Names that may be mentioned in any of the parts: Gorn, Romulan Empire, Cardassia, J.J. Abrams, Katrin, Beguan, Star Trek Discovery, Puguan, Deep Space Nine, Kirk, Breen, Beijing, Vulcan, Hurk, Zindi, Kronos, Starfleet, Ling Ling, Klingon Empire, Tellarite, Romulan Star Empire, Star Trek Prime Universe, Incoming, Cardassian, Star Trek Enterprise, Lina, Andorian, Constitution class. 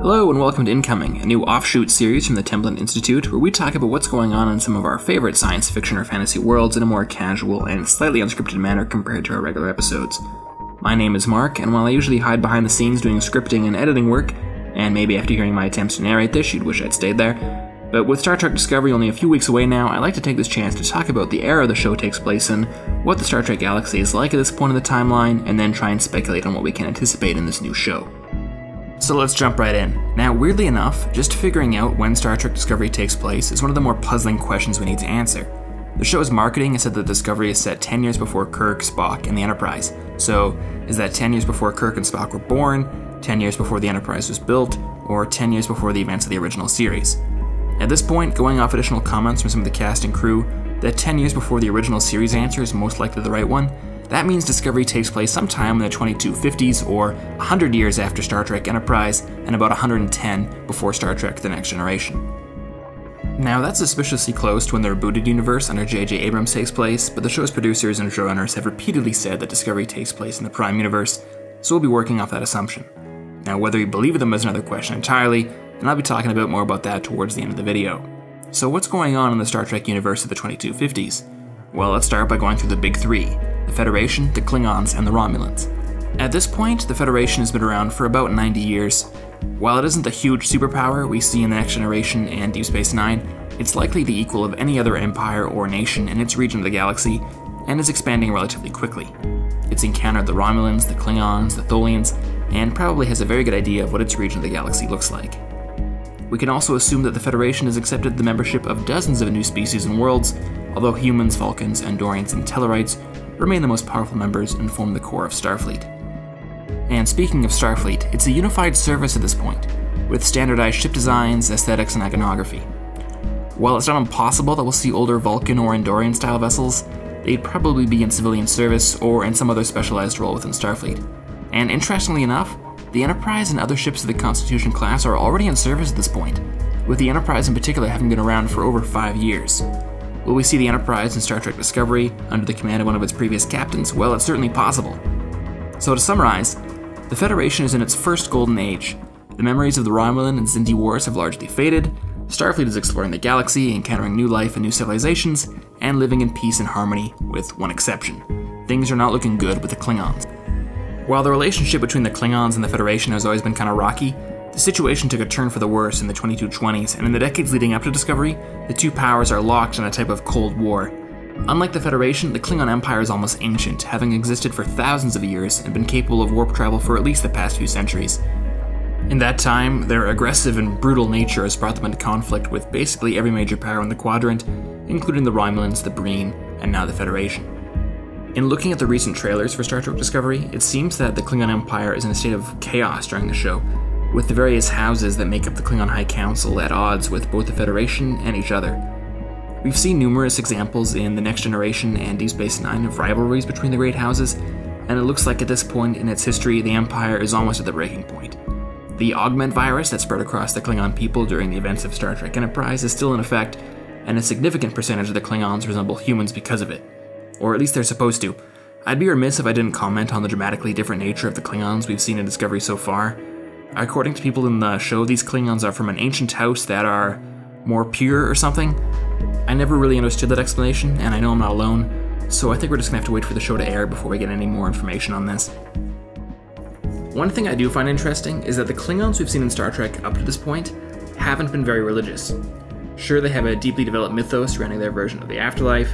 Hello and welcome to Incoming, a new offshoot series from the Templin Institute where we talk about what's going on in some of our favorite science fiction or fantasy worlds in a more casual and slightly unscripted manner compared to our regular episodes. My name is Mark, and while I usually hide behind the scenes doing scripting and editing work, and maybe after hearing my attempts to narrate this you'd wish I'd stayed there, but with Star Trek Discovery only a few weeks away now, I'd like to take this chance to talk about the era the show takes place in, what the Star Trek galaxy is like at this point in the timeline, and then try and speculate on what we can anticipate in this new show. So let's jump right in. Now, weirdly enough, just figuring out when Star Trek Discovery takes place is one of the more puzzling questions we need to answer. The show's marketing has said that Discovery is set 10 years before Kirk, Spock, and the Enterprise. So, is that 10 years before Kirk and Spock were born, 10 years before the Enterprise was built, or 10 years before the events of the original series? At this point, going off additional comments from some of the cast and crew, that 10 years before the original series answer is most likely the right one. That means Discovery takes place sometime in the 2250s, or 100 years after Star Trek Enterprise, and about 110 before Star Trek The Next Generation. Now, that's suspiciously close to when the rebooted universe under J.J. Abrams takes place, but the show's producers and showrunners have repeatedly said that Discovery takes place in the Prime Universe, so we'll be working off that assumption. Now, whether you believe them is another question entirely, and I'll be talking a bit more about that towards the end of the video. So what's going on in the Star Trek universe of the 2250s? Well, let's start by going through the big three: the Federation, the Klingons, and the Romulans. At this point, the Federation has been around for about 90 years. While it isn't the huge superpower we see in The Next Generation and Deep Space Nine, it's likely the equal of any other empire or nation in its region of the galaxy, and is expanding relatively quickly. It's encountered the Romulans, the Klingons, the Tholians, and probably has a very good idea of what its region of the galaxy looks like. We can also assume that the Federation has accepted the membership of dozens of new species and worlds, although humans, Vulcans, Andorians, and Tellarites remain the most powerful members and form the core of Starfleet. And speaking of Starfleet, it's a unified service at this point, with standardized ship designs, aesthetics, and iconography. While it's not impossible that we'll see older Vulcan or Andorian style vessels, they'd probably be in civilian service or in some other specialized role within Starfleet. And interestingly enough, the Enterprise and other ships of the Constitution class are already in service at this point, with the Enterprise in particular having been around for over 5 years. Will we see the Enterprise in Star Trek Discovery under the command of one of its previous captains? Well, it's certainly possible. So to summarize, the Federation is in its first golden age. The memories of the Romulan and Zindi wars have largely faded, Starfleet is exploring the galaxy, encountering new life and new civilizations, and living in peace and harmony, with one exception. Things are not looking good with the Klingons. While the relationship between the Klingons and the Federation has always been kind of rocky, the situation took a turn for the worse in the 2220s, and in the decades leading up to Discovery, the two powers are locked in a type of Cold War. Unlike the Federation, the Klingon Empire is almost ancient, having existed for thousands of years and been capable of warp travel for at least the past few centuries. In that time, their aggressive and brutal nature has brought them into conflict with basically every major power in the Quadrant, including the Romulans, the Breen, and now the Federation. In looking at the recent trailers for Star Trek Discovery, it seems that the Klingon Empire is in a state of chaos during the show, with the various houses that make up the Klingon High Council at odds with both the Federation and each other. We've seen numerous examples in The Next Generation and Deep Space Nine of rivalries between the great houses, and it looks like at this point in its history the Empire is almost at the breaking point. The Augment Virus that spread across the Klingon people during the events of Star Trek Enterprise is still in effect, and a significant percentage of the Klingons resemble humans because of it. Or at least they're supposed to. I'd be remiss if I didn't comment on the dramatically different nature of the Klingons we've seen in Discovery so far. According to people in the show, these Klingons are from an ancient house that are more pure or something. I never really understood that explanation, and I know I'm not alone, so I think we're just gonna have to wait for the show to air before we get any more information on this. One thing I do find interesting is that the Klingons we've seen in Star Trek up to this point haven't been very religious. Sure, they have a deeply developed mythos surrounding their version of the afterlife,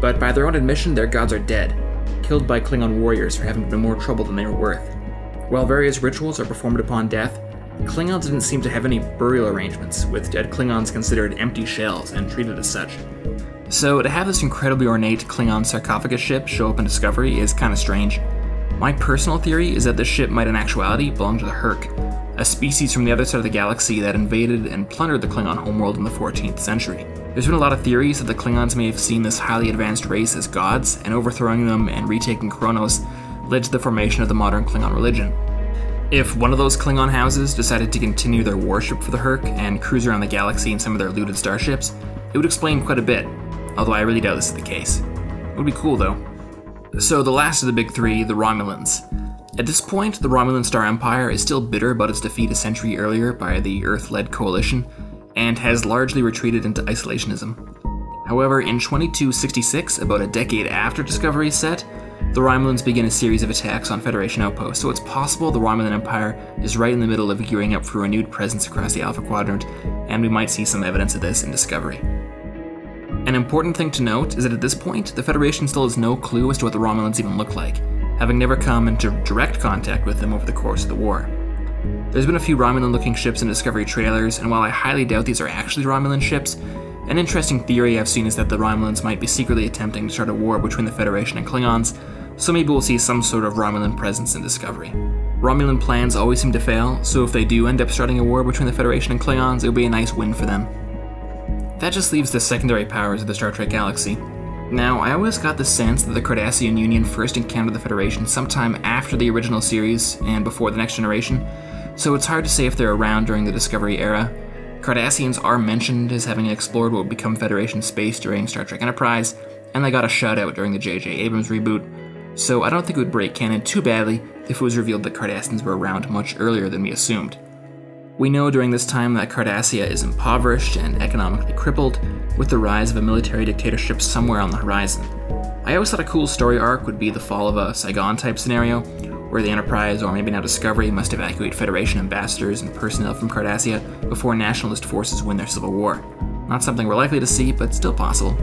but by their own admission, their gods are dead, killed by Klingon warriors for having been more trouble than they were worth. While various rituals are performed upon death, Klingons didn't seem to have any burial arrangements, with dead Klingons considered empty shells and treated as such. So to have this incredibly ornate Klingon sarcophagus ship show up in Discovery is kind of strange. My personal theory is that this ship might in actuality belong to the Hurk, a species from the other side of the galaxy that invaded and plundered the Klingon homeworld in the 14th century. There's been a lot of theories that the Klingons may have seen this highly advanced race as gods, and overthrowing them and retaking Kronos led to the formation of the modern Klingon religion. If one of those Klingon houses decided to continue their worship for the Hurk and cruise around the galaxy in some of their looted starships, it would explain quite a bit, although I really doubt this is the case. It would be cool though. So the last of the big three, the Romulans. At this point, the Romulan Star Empire is still bitter about its defeat a century earlier by the Earth-led coalition, and has largely retreated into isolationism. However, in 2266, about a decade after Discovery is set, the Romulans begin a series of attacks on Federation outposts, so it's possible the Romulan Empire is right in the middle of gearing up for renewed presence across the Alpha Quadrant, and we might see some evidence of this in Discovery. An important thing to note is that at this point, the Federation still has no clue as to what the Romulans even look like, having never come into direct contact with them over the course of the war. There's been a few Romulan-looking ships in Discovery trailers, and while I highly doubt these are actually Romulan ships, an interesting theory I've seen is that the Romulans might be secretly attempting to start a war between the Federation and Klingons, so maybe we'll see some sort of Romulan presence in Discovery. Romulan plans always seem to fail, so if they do end up starting a war between the Federation and Klingons, it'll be a nice win for them. That just leaves the secondary powers of the Star Trek galaxy. Now, I always got the sense that the Cardassian Union first encountered the Federation sometime after the original series and before The Next Generation, so it's hard to say if they're around during the Discovery era. Cardassians are mentioned as having explored what would become Federation space during Star Trek Enterprise, and they got a shout-out during the J.J. Abrams reboot, so I don't think it would break canon too badly if it was revealed that Cardassians were around much earlier than we assumed. We know during this time that Cardassia is impoverished and economically crippled, with the rise of a military dictatorship somewhere on the horizon. I always thought a cool story arc would be the fall of a Saigon-type scenario, where the Enterprise, or maybe now Discovery, must evacuate Federation ambassadors and personnel from Cardassia before nationalist forces win their civil war. Not something we're likely to see, but still possible.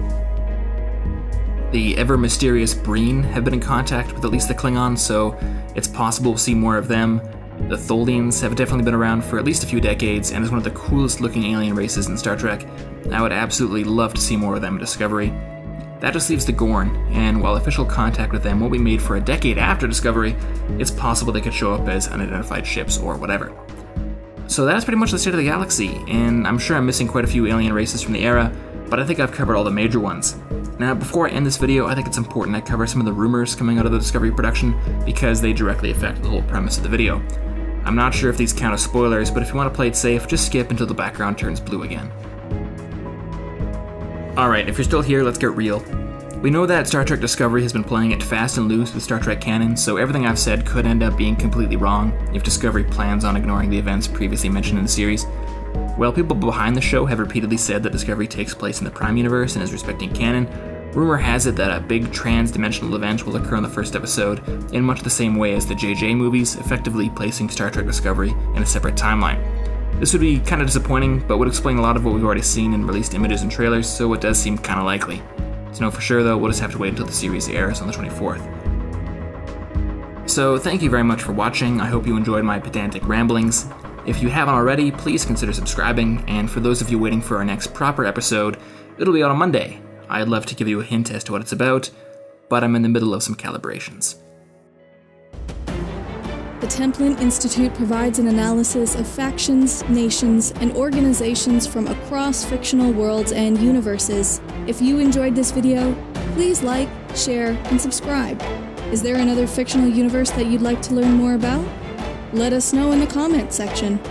The ever-mysterious Breen have been in contact with at least the Klingons, so it's possible we'll see more of them. The Tholians have definitely been around for at least a few decades, and is one of the coolest looking alien races in Star Trek. I would absolutely love to see more of them in Discovery. That just leaves the Gorn, and while official contact with them won't be made for a decade after Discovery, it's possible they could show up as unidentified ships or whatever. So that's pretty much the state of the galaxy, and I'm sure I'm missing quite a few alien races from the era, but I think I've covered all the major ones. Now, before I end this video, I think it's important I cover some of the rumors coming out of the Discovery production, because they directly affect the whole premise of the video. I'm not sure if these count as spoilers, but if you want to play it safe, just skip until the background turns blue again. Alright, if you're still here, let's get real. We know that Star Trek Discovery has been playing it fast and loose with Star Trek canon, so everything I've said could end up being completely wrong if Discovery plans on ignoring the events previously mentioned in the series. While people behind the show have repeatedly said that Discovery takes place in the Prime Universe and is respecting canon, rumor has it that a big trans-dimensional event will occur in the first episode, in much the same way as the JJ movies, effectively placing Star Trek Discovery in a separate timeline. This would be kind of disappointing, but would explain a lot of what we've already seen in released images and trailers, so it does seem kind of likely. To know for sure though, we'll just have to wait until the series airs on the 24th. So thank you very much for watching, I hope you enjoyed my pedantic ramblings. If you haven't already, please consider subscribing, and for those of you waiting for our next proper episode, it'll be out on Monday. I'd love to give you a hint as to what it's about, but I'm in the middle of some calibrations. The Templin Institute provides an analysis of factions, nations, and organizations from across fictional worlds and universes. If you enjoyed this video, please like, share, and subscribe. Is there another fictional universe that you'd like to learn more about? Let us know in the comment section.